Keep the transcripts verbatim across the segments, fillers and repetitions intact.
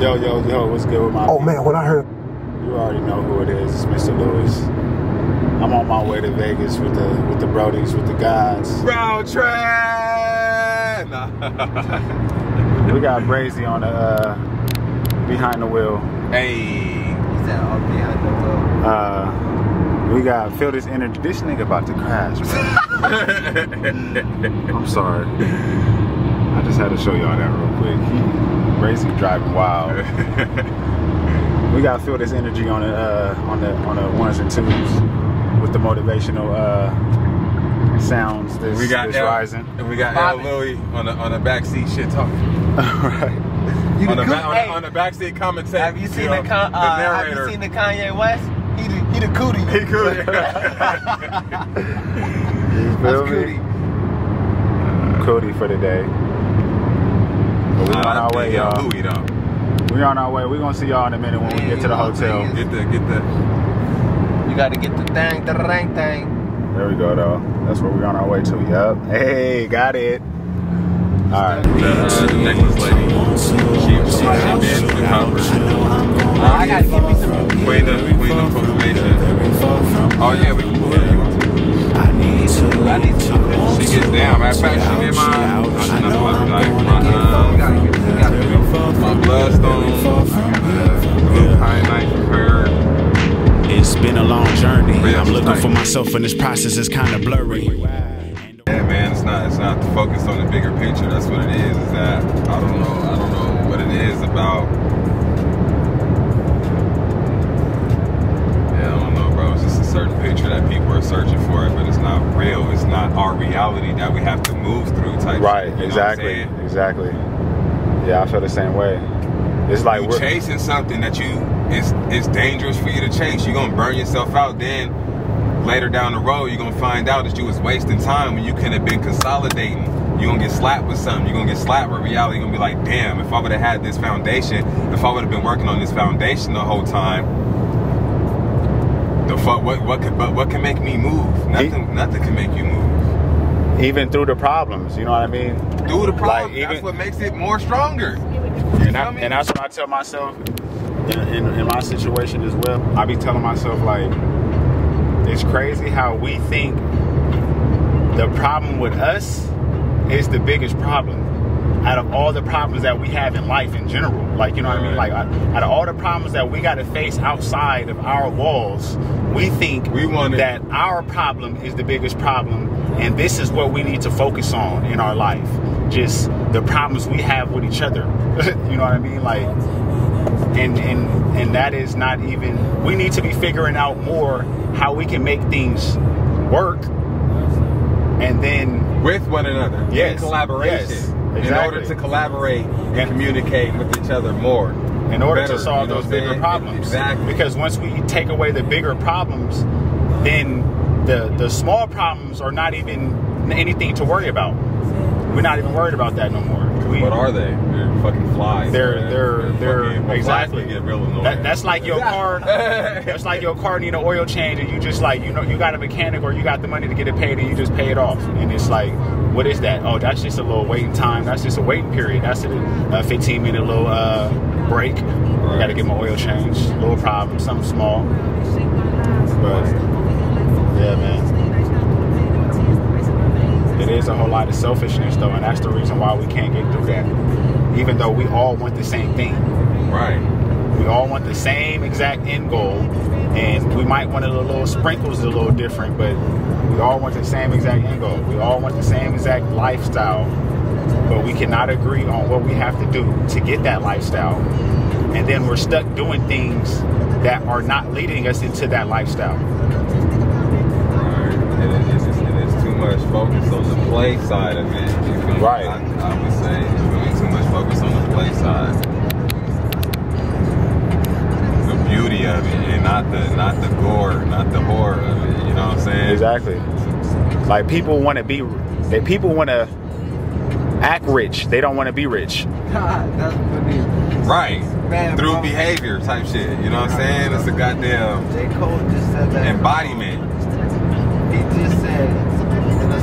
Yo, yo, yo, what's good with my Oh, people? Man, when I heard... You already know who it is. It's M'ster Lewis. I'm on my way to Vegas with the with the brodies, with the guys. Road train! Nah. We got Brazy on the, uh, behind the wheel. Hey! He's out behind the wheel. Uh, we got, feel this energy. This nigga about to crash. I'm sorry. I just had to show y'all that real quick. Brazy driving wild. We gotta feel this energy on the uh, on the on the ones and twos with the motivational uh, sounds. This, we got this L, rising, and we got Bobby. L. Louie on the on the backseat shit talking. All right, you on, the cool, on, hey, on the backseat commentator. Have you seen you know, the, con the uh, Have you seen the Kanye West? He the, he the cootie. He cootie. You feel That's me? Cootie. Cootie for the day. We're on our way, y'all. We're on our way. We're gonna see y'all in a minute when we get to the hotel. Get the, get the. You gotta get the thing, the rank thing. There we go, though. That's where we're on our way to. Yup. Hey, got it. All right. The, uh, the necklace lady. She, she, she banned the conference. I gotta get me some. Queen of, queen of proclamation. Oh yeah, we can pull it. I need to. I need to. She gets down. Matter of fact, she did mine. I know I was like. For myself and this process is kind of blurry. Yeah, man, it's not it's not focused on the bigger picture. That's what it is. Is that I don't know. I don't know what it is about. Yeah, I don't know, bro. It's just a certain picture that people are searching for, but it's not real. It's not our reality that we have to move through. Type right. Shit, you know exactly. Exactly. Yeah, I feel the same way. It's like you're chasing something that you it's it's dangerous for you to chase. You're gonna burn yourself out then. Later down the road, you're going to find out that you was wasting time when you could have been consolidating. You're going to get slapped with something. You're going to get slapped with reality. You're going to be like, damn, if I would have had this foundation, if I would have been working on this foundation the whole time, the fuck, what, what, could, what, what can make me move? Nothing, he, nothing can make you move. Even through the problems, you know what I mean? Through the problems. Like, even, that's what makes it more stronger. And, I, and that's what I tell myself in, in, in my situation as well. I be telling myself, like, it's crazy how we think the problem with us is the biggest problem out of all the problems that we have in life in general. Like, you know what I mean? Like, out of all the problems that we got to face outside of our walls, we think we want that our problem is the biggest problem, and this is what we need to focus on in our life. Just the problems we have with each other. You know what I mean? Like, and and and that is not even. We need to be figuring out more how we can make things work, and then with one another. Yes, in collaboration. Yes, exactly. In order to collaborate and communicate with each other more, in order better, to solve you know, those bigger problems. Exactly. Because once we take away the bigger problems, then the the small problems are not even anything to worry about. We're not even worried about that no more. We, what are they? They're fucking flies. They're they're they're, they're exactly. Get real annoying. That, that's like your car. That's like your car need an oil change, and you just like you know you got a mechanic or you got the money to get it paid, and you just pay it off. And it's like, what is that? Oh, that's just a little waiting time. That's just a waiting period. That's a, a fifteen minute little uh, break. Right. I got to get my oil change. Little problem, something small. But yeah, man. There's a whole lot of selfishness though, and that's the reason why we can't get through that. Even though we all want the same thing. Right. We all want the same exact end goal, and we might want a little sprinkles a little different, but we all want the same exact end goal. We all want the same exact lifestyle, but we cannot agree on what we have to do to get that lifestyle. And then we're stuck doing things that are not leading us into that lifestyle. Focus on the play side of it. You feel right. I, I would say really too much focus on the play side. The beauty of it, and not the not the gore, not the horror of it. You know what I'm saying? Exactly. Like people want to be, they people want to act rich. They don't want to be rich. God, that's what it is. Right. Man, through bro. Behavior type shit. You know what I'm saying? It's a goddamn J. Cole just said that embodiment. He just said.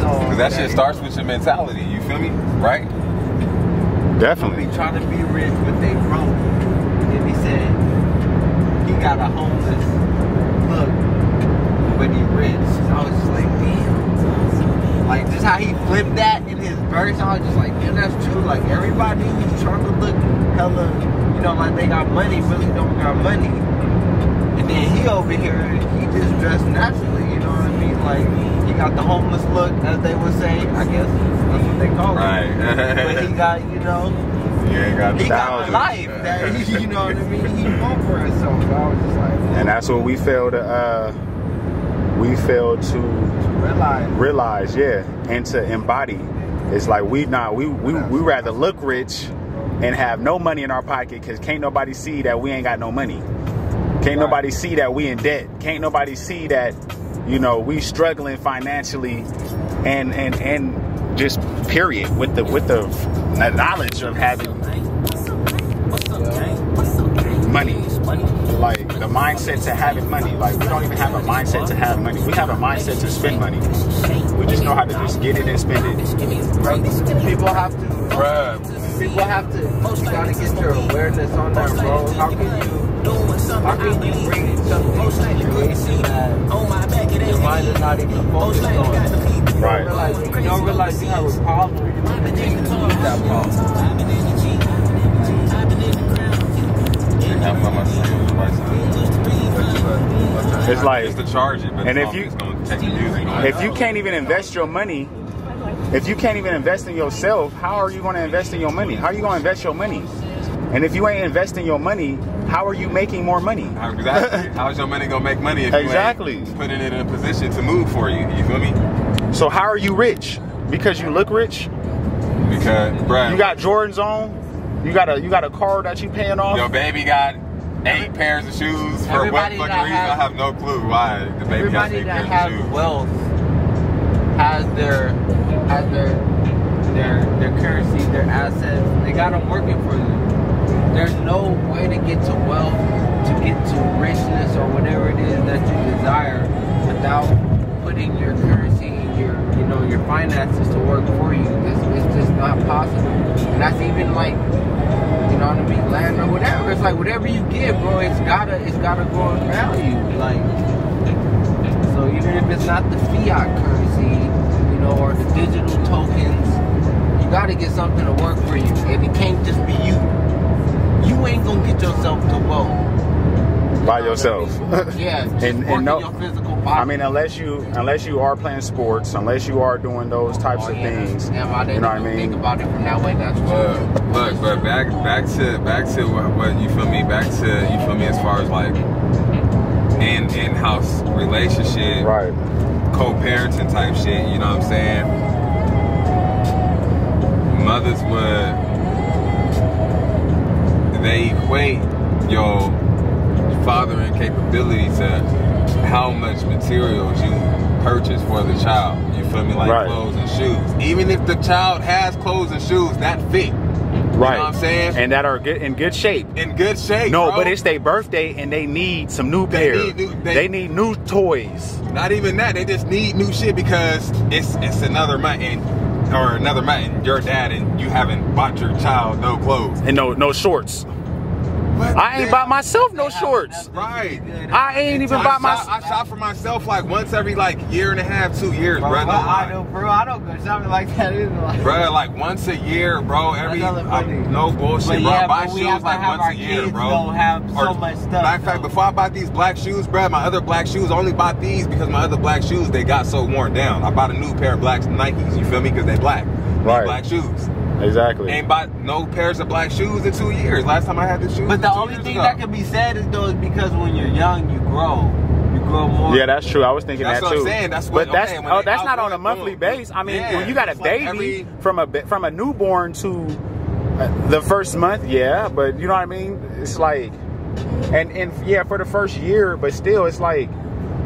Because that shit starts with your mentality, you feel me? Right? Definitely. They trying to be rich, but they broke. got a homeless look when he rips. I was just like, damn. Like, just how he flipped that in his verse, I was just like, damn, that's true. Like, everybody who's trying to look hella, you know, like they got money, really don't got money. And then he over here, he just dressed naturally, you know what I mean? Like, he got the homeless look, as they would say, I guess. That's what they call it. Right. But he got, you know, yeah, got he got the life that he, you know what I mean, he won for himself. So I was just like, whoa. And that's what we failed to uh we failed to realize realize yeah, and to embody. It's like we not nah, we we we rather look rich and have no money in our pocket, because can't nobody see that we ain't got no money. Can't right. nobody see that we in debt. Can't nobody see that, you know, we struggling financially and and and just period, with the with the knowledge of having money, like the mindset to having money. Like, we don't even have a mindset to have money. We have a mindset to spend money. We just know how to just get it and spend it. People have to, bruh. People have to. You gotta get your awareness on that, bro. How can you? How can you bring something to creation that your mind is not even focused on? Right. You don't realize you have a problem. And then you lose that problem. It's like, it's the charge it, but and if you if you can't even invest your money, if you can't even invest in yourself, how are you going to invest in your money? How are you going to invest your money? And if you ain't investing your money, how are you making more money? Exactly. How's your money gonna make money if exactly. you ain't putting it in a position to move for you? You feel me? So how are you rich? Because you look rich? Because, bruh, you got Jordans on. You got a you got a car that you paying off. Your baby got eight pairs of shoes for everybody what fucking reason? Have, I have no clue why the baby everybody has eight that pairs has of shoes. Wealth has their has their their their currency, their assets. They got them working for them. There's no way to get to wealth, to get to richness or whatever it is that you desire without putting your currency and your, you know, your finances to work for you. It's, it's just not possible. And that's even like, you know what I mean, land or whatever. It's like whatever you give, bro, it's gotta, it's gotta grow in value. Like, so even if it's not the fiat currency, you know, or the digital tokens, you gotta get something to work for you. And it can't just be you. You ain't gonna get yourself to wealth by yourself. Yeah, just and, and no, your physical body. I mean, unless you unless you are playing sports, unless you are doing those types oh, of yeah. things. Damn, I didn't you know what I mean? Think about it from that way. That's true. But, look, but back back to back to what, what you feel me. Back to you feel me as far as like in in house relationship, right? Co-parenting type shit. You know what I'm saying? Mothers would. They equate your fathering capability to how much materials you purchase for the child. You feel me? Like right. clothes and shoes. Even if the child has clothes and shoes that fit. Right. You know what I'm saying? And that are good, in good shape. In good shape. No, bro. But it's their birthday and they need some new they pair. Need new, they, they need new toys. Not even that. They just need new shit because it's it's another month. Or another man, your dad, and you haven't bought your child no clothes and no no shorts. What I ain't bought myself no shorts. Right. I ain't even bought myself. I shop for myself like once every like year and a half, two years, bro. Bro, no, I, I don't, bro. I don't go shopping like that either. Like, bro, like once a year, bro. Every I, no bullshit, but bro. Yeah, I buy shoes like once a year, bro. Don't have so or, much stuff. Matter of fact, before I bought these black shoes, bro, my other black shoes I only bought these because my other black shoes they got so worn down. I bought a new pair of black Nikes. You feel me? Because they black. Right. These black shoes. Exactly. Ain't bought no pairs of black shoes in two years. Last time I had the shoes. But the only thing ago. that can be said is though is because when you're young, you grow. You grow more. Yeah, that's true. I was thinking that's that what too. I'm saying. That's what. But okay, that's oh, that's not on a monthly basis. I mean, yeah, when you got a baby, like every, from a from a newborn to the first month, yeah. But you know what I mean? It's like, and and yeah, for the first year, but still, it's like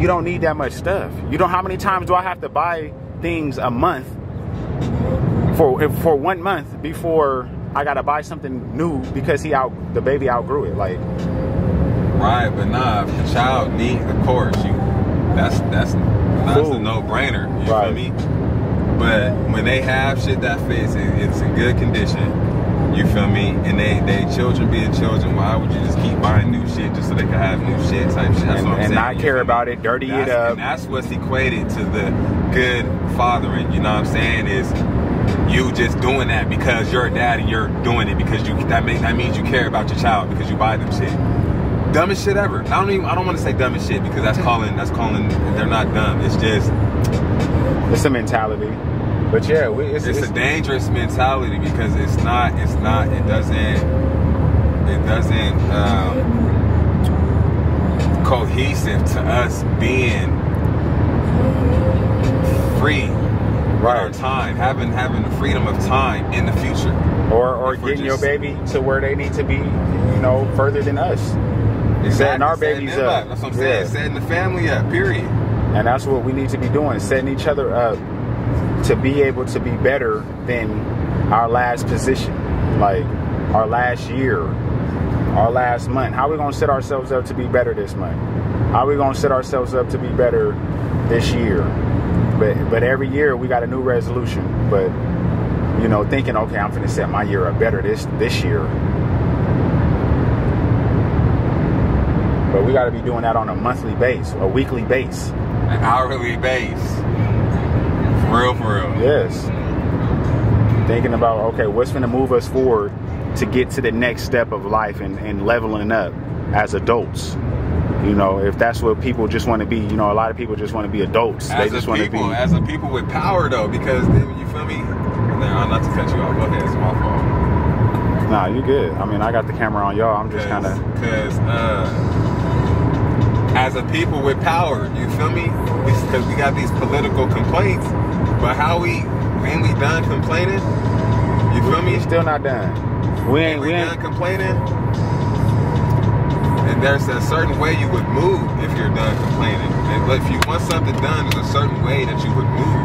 you don't need that much stuff. You know, how many times do I have to buy things a month? For for one month before I gotta buy something new because he out the baby outgrew it, like. Right, but nah, if the child needs, of course, you that's that's that's Ooh. a no brainer. You right. feel me? But when they have shit that fits, it, it's in good condition. You feel me? And they, they children being children, why would you just keep buying new shit just so they can have new shit type shit? That's and, what I'm and saying. Not care about it, dirty that's, it up. And that's what's equated to the good fathering, you know what I'm saying, is you just doing that because you're a dad and you're doing it because you that make, that means you care about your child because you buy them shit. Dumbest shit ever. I don't even I don't want to say dumbest shit because that's calling that's calling they're not dumb. It's just it's a mentality. But yeah, we, it's, it's, it's a dangerous mentality because it's not it's not it doesn't it doesn't um, cohesive to us being free. Right. Our time, having having the freedom of time in the future, or or getting just, your baby to where they need to be, you know, further than us. Exactly. Setting our setting babies up. up. That's what I'm saying. Yeah. Setting the family up. Period. And that's what we need to be doing: setting each other up to be able to be better than our last position, like our last year, our last month. How are we gonna set ourselves up to be better this month? How are we gonna set ourselves up to be better this year? But but every year we got a new resolution. But you know, thinking, okay, I'm finna set my year up better this this year. But we gotta be doing that on a monthly base, a weekly base, an hourly base. For real, for real. Yes. Thinking about, okay, what's gonna move us forward to get to the next step of life and, and leveling up as adults. You know, if that's what people just want to be, you know, a lot of people just want to be adults. As they just want to be as a people with power, though, because then, you feel me? Nah, not to cut you off. Go ahead, it's my fault. Nah, you good. I mean, I got the camera on y'all. I'm just kind of because uh, as a people with power, you feel me? Because we got these political complaints, but how we ain't we done complaining? You feel me? We're still not done. We ain't, ain't we, we ain't done complaining. And there's a certain way you would move if you're done complaining. And if you want something done, there's a certain way that you would move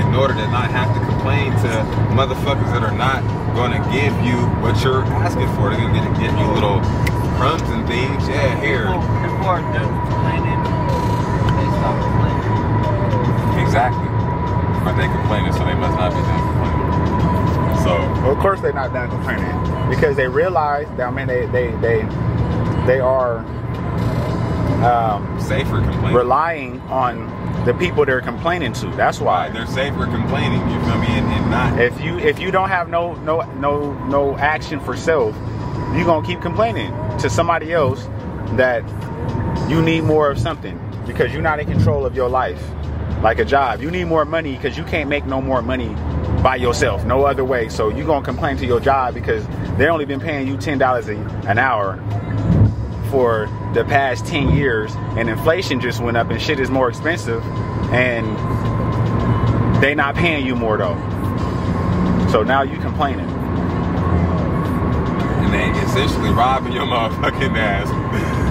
in order to not have to complain to motherfuckers that are not going to give you what you're asking for. They're going to give you little crumbs and things. Yeah, here. People are done complaining. They stop complaining. Exactly. But they complaining, so they must not be done complaining. So. Well, of course they're not done complaining because they realize that, I mean, they they they. They are um, safer complaining. Relying on the people they're complaining to. That's why right, they're safer complaining. You feel me? And, and not if you if you don't have no no no no action for self, you're gonna keep complaining to somebody else that you need more of something because you're not in control of your life. Like a job, you need more money because you can't make no more money by yourself, no other way. So you're gonna complain to your job because they only been paying you ten dollars an hour for the past ten years, and inflation just went up and shit is more expensive, and they not paying you more though, so now you complaining and they essentially robbing your motherfucking ass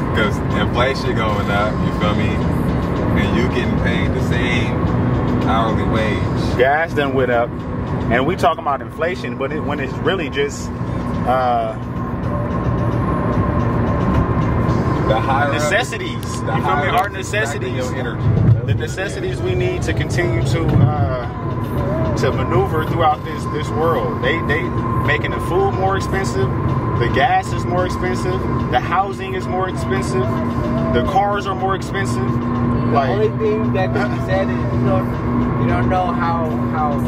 because inflation going up, you feel me, and you getting paid the same hourly wage. Gas done went up and we talking about inflation, but it, when it's really just uh The higher necessities. Up, the you feel me? Our necessities. The necessities we need to continue to uh, to maneuver throughout this this world. They they making the food more expensive. The gas is more expensive. The housing is more expensive. The cars are more expensive. The like, only thing that could be said is you don't you don't know how how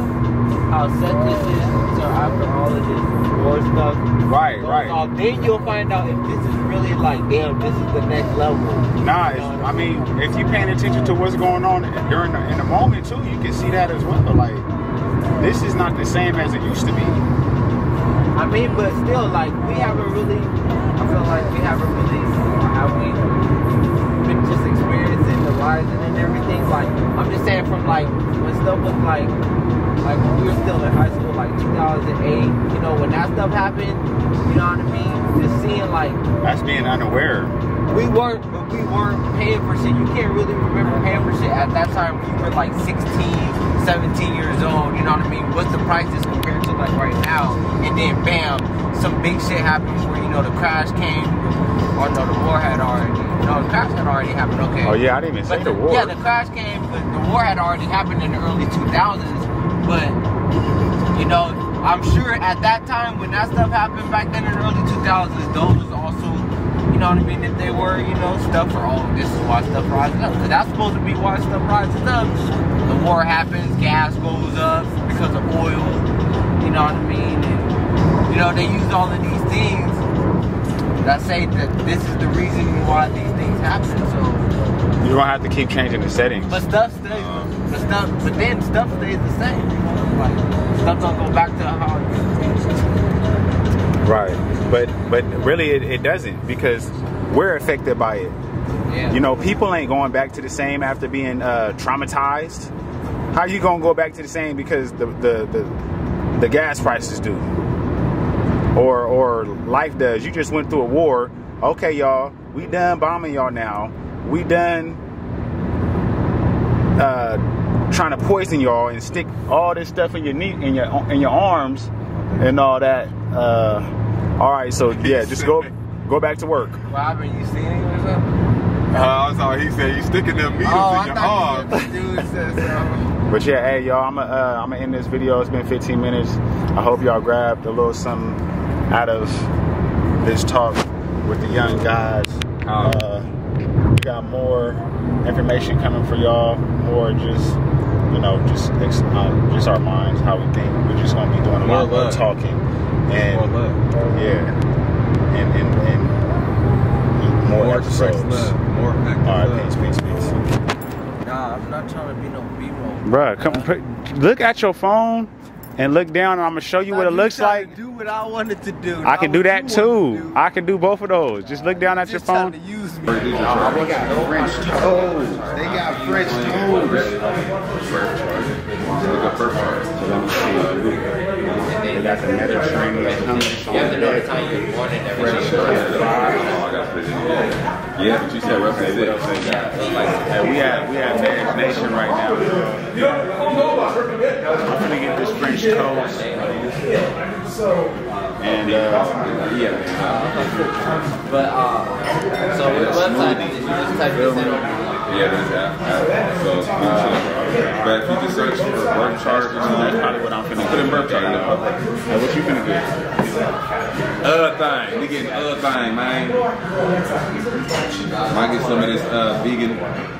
how set this is. So after all of this war stuff, right, right. Off, then you'll find out if this is really like, damn, this is the next level. Nah, you know, I mean, if you're paying attention to what's going on during the, in the moment too, you can see that as well. Like, this is not the same as it used to be. I mean, but still, like, we haven't really. I feel like we haven't really. Have we been just experiencing the rising and everything? Like, I'm just saying from like when stuff was like, like when we were still in high school, like two thousand eight. You know, when that stuff happened, you know what I mean? Just seeing like that's being unaware. We weren't, but we weren't paying for shit. You can't really remember paying for shit at that time. We were like sixteen, seventeen years old. You know what I mean? What's the prices compared to like right now? And then bam, some big shit happened where you know the crash came. Or no, the war had already. No, the crash had already happened. Okay. Oh yeah, I didn't even say the war. Yeah, the crash came, but the war had already happened in the early two thousands. But you know. I'm sure at that time, when that stuff happened back then in the early two thousands, those was also, you know what I mean, if they were, you know, stuff for, oh, this is why stuff rises up. Because that's supposed to be why stuff rises up. The war happens, gas goes up because of oil, you know what I mean? And, you know, they use all of these things that say that this is the reason why these things happen, so. You don't have to keep changing the settings. But stuff stays, um, but, stuff, but then stuff stays the same. Like, stuff don't go back to how it used to be. Right, but, but really it, it doesn't, because we're affected by it. Yeah. You know, people ain't going back to the same after being uh, traumatized. How you gonna go back to the same because the, the, the, the gas prices do? Or, or life does. You just went through a war. Okay, y'all, we done bombing y'all now. We done uh, trying to poison y'all and stick all this stuff in your knee, in your in your arms, and all that. Uh, all right, so yeah, just go go back to work. Robin, you seen it or something? Uh, I saw he said you sticking them needles oh, in your arms. You said, so. But yeah, hey y'all, I'm uh, I'm gonna end this video. It's been fifteen minutes. I hope y'all grabbed a little something out of this talk with the young guys. Uh, we got more information coming for y'all, more just, you know, just ex um, just our minds, how we think. We're just gonna be doing a lot more talking, and more love. yeah, and and, and more, more episodes. More all right, peace, peace, peace. Nah, I'm not trying to be no B-roll. Bruh, come look at your phone. And look down, and I'm gonna show you what it looks like. Do what I wanted to do. I can do that too. I can do both of those. Just look down at your phone. They got French toes. They got French toes. They got the Mediterranean. You have to know the time you want it every day. Yeah, but you said reference it. We have we have Man's Nation right now. I'm gonna get this French toast. And uh, yeah. But uh, so what website did you just type this in? Yeah, there's that. So but if you just search for birth chart, that's probably what I'm finna put in birth chart. What you finna do? Other thing, we getting other thing, man. Might get some of this uh, vegan,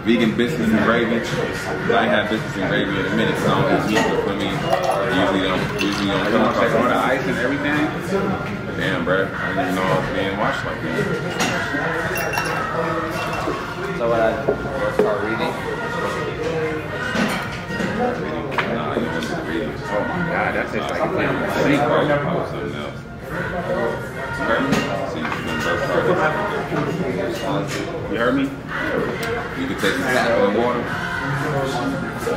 vegan biscuits and gravy. I ain't had biscuits and gravy in a minute, so I don't eat it for me. Usually don't, usually don't come across all the ice and everything. Damn, bro, I didn't even know I was being watched like that. So what I start reading? Nah, you just read. Oh my God, that tastes like playing with the sink, bro. You probably something else. You heard me? You can take a tap of water.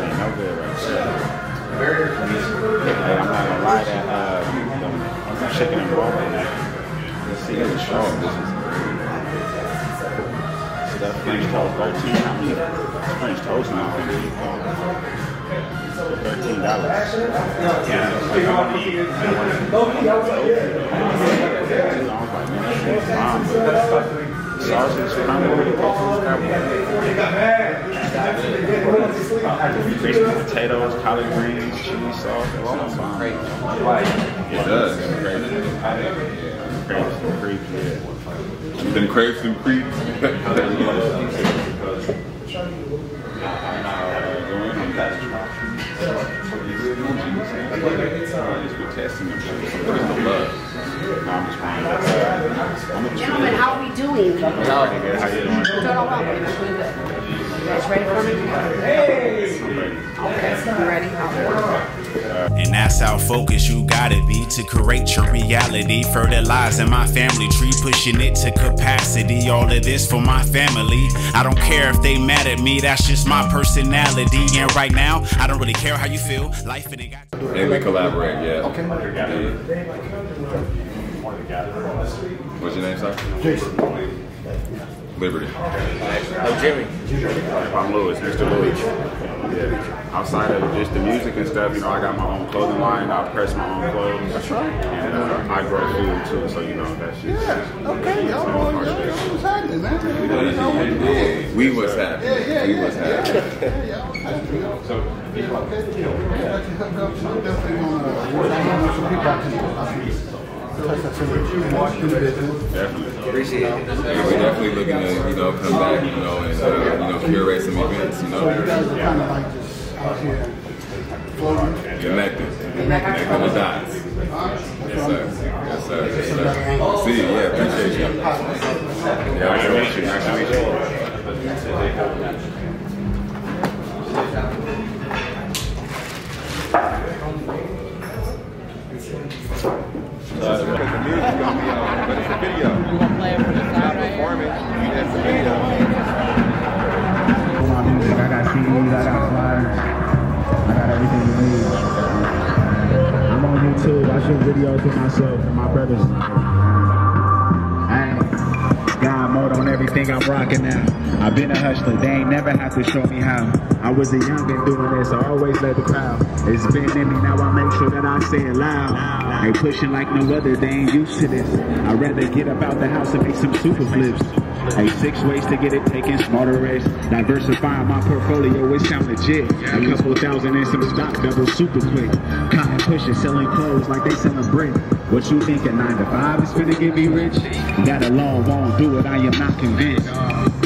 No good right there. I'm not gonna lie, that uh, chicken and roll in that. Let's see, there's a show of this. Stuff French toast, thirteen. How many French toast now? Thirteen dollars. Yeah. Crispy potatoes, collard greens, cheese sauce. It does. Crepes and creeps. Yeah. Then crepes and creeps. Gentlemen, how are we doing? And that's how focused you gotta be to create your reality. Fertilizing my family tree, pushing it to capacity. All of this for my family. I don't care if they mad at me, that's just my personality. And right now, I don't really care how you feel. Life and it got. And we collaborate, yeah. Okay. What's your name, sir? Jason. Liberty. Oh, Jimmy. I'm Lewis, Mister Lewis. Yeah. Outside of just the music and stuff, you know, I got my own clothing line. I press my own clothes. That's right. And uh, I grow food too, so you know that shit. Yeah. Okay, y'all boys, y'all was happening, man. We was happening. We was happening. Appreciate it. Yeah, we're definitely looking to, you know, come back, you know, and uh, you know, curate some events, you know. So you guys are kind of like just out here floating, connected, connected with dots. Yes, sir. Yes, sir. Yes, sir. See you. Yeah, appreciate you. Yeah, I can meet you. I can meet you. Uh, because the music's going to be out, but it's a video. You're going to play it for the crowd right here? It's a video. I got C Ds, I got flyers, I got everything you need. YouTube, I shoot videos with myself and my brothers. I ain't God mode on everything I'm rocking now. I've been a hustler, they ain't never have to show me how. I was a youngin' doing this, I always led the crowd. It's been in me, now I make sure that I say it loud. Ain't pushing like no other, they ain't used to this. I'd rather get up out the house and make some super flips. Hey, six ways to get it taken, smarter risk. Diversifying my portfolio, it sound legit. A couple thousand and some stock double super quick. Cotton pushing, selling clothes like they selling brick. What you thinking, nine to five is finna get me rich? Got a long, won't do it, I am not convinced.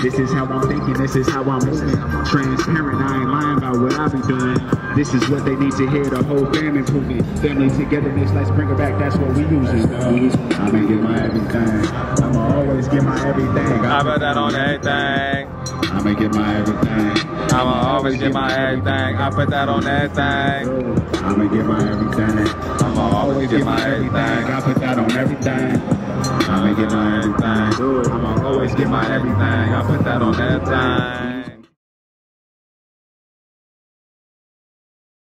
This is how I'm thinking, this is how I'm moving. Transparent, I ain't lying about what I be doing. This is what they need to hear, the whole family improvement. Family togetherness, let's bring it back, that's what we using. I'm gonna get my everything, I'ma always get my everything. I bet that on everything. I'ma get my everything. I'ma always get my everything. I put that on everything. I'ma get my everything. I'ma always get my everything. I put that on everything. I'ma get my everything. I'ma always get my everything. I put that on everything.